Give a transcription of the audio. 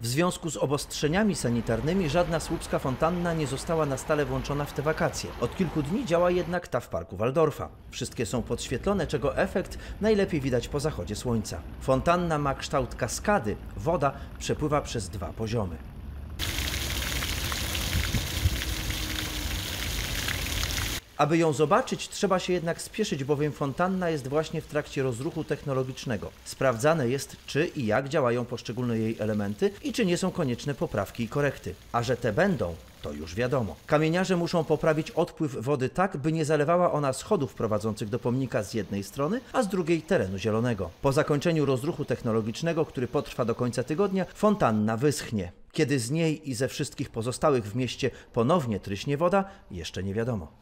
W związku z obostrzeniami sanitarnymi żadna słupska fontanna nie została na stale włączona w te wakacje. Od kilku dni działa jednak ta w parku Waldorfa. Wszystkie są podświetlone, czego efekt najlepiej widać po zachodzie słońca. Fontanna ma kształt kaskady, woda przepływa przez 2 poziomy. Aby ją zobaczyć, trzeba się jednak spieszyć, bowiem fontanna jest właśnie w trakcie rozruchu technologicznego. Sprawdzane jest, czy i jak działają poszczególne jej elementy i czy nie są konieczne poprawki i korekty. A że te będą, to już wiadomo. Kamieniarze muszą poprawić odpływ wody tak, by nie zalewała ona schodów prowadzących do pomnika z jednej strony, a z drugiej terenu zielonego. Po zakończeniu rozruchu technologicznego, który potrwa do końca tygodnia, fontanna wyschnie. Kiedy z niej i ze wszystkich pozostałych w mieście ponownie tryśnie woda, jeszcze nie wiadomo.